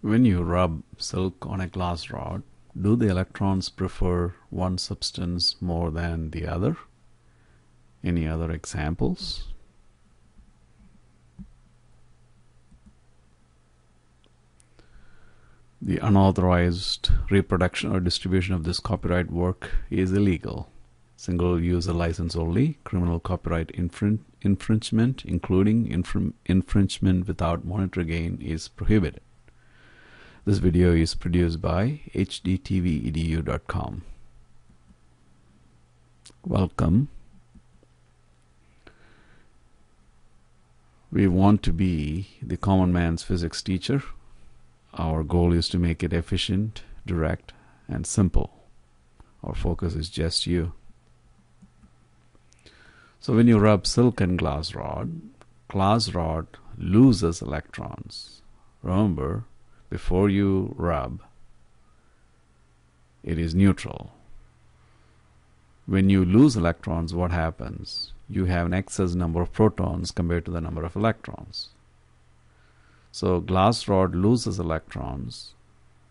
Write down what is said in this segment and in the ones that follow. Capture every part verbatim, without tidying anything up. When you rub silk on a glass rod, do the electrons prefer one substance more than the other? Any other examples? The unauthorized reproduction or distribution of this copyright work is illegal. Single user license only, criminal copyright infring infringement, including infring infringement without monetary gain, is prohibited. This video is produced by H D T V E D U dot com. Welcome. We want to be the common man's physics teacher. Our goal is to make it efficient, direct, and simple. Our focus is just you. So when you rub silk and glass rod, glass rod loses electrons. Remember, before you rub, it is neutral. When you lose electrons, what happens? You have an excess number of protons compared to the number of electrons. So glass rod loses electrons.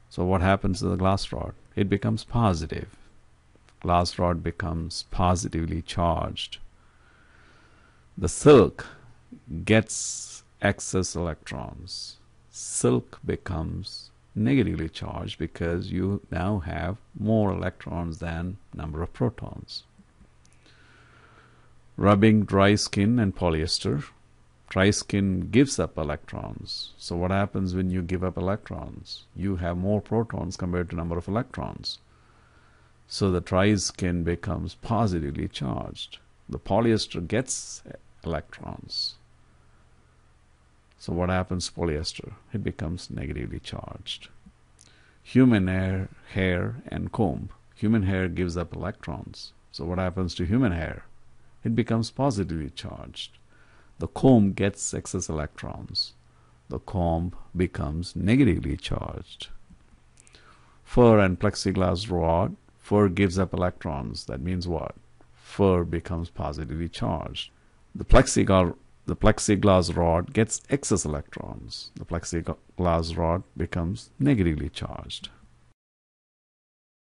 So what happens to the glass rod? It becomes positive. Glass rod becomes positively charged. The silk gets excess electrons. Silk becomes negatively charged because you now have more electrons than number of protons. Rubbing dry skin and polyester. Dry skin gives up electrons. So what happens when you give up electrons? You have more protons compared to number of electrons. So the dry skin becomes positively charged. The polyester gets electrons. So what happens to polyester? It becomes negatively charged. Human hair, hair and comb. Human hair gives up electrons. So what happens to human hair? It becomes positively charged. The comb gets excess electrons. The comb becomes negatively charged. Fur and plexiglass rod. Fur gives up electrons. That means what? Fur becomes positively charged. The plexiglass The plexiglass rod gets excess electrons. The plexiglass rod becomes negatively charged.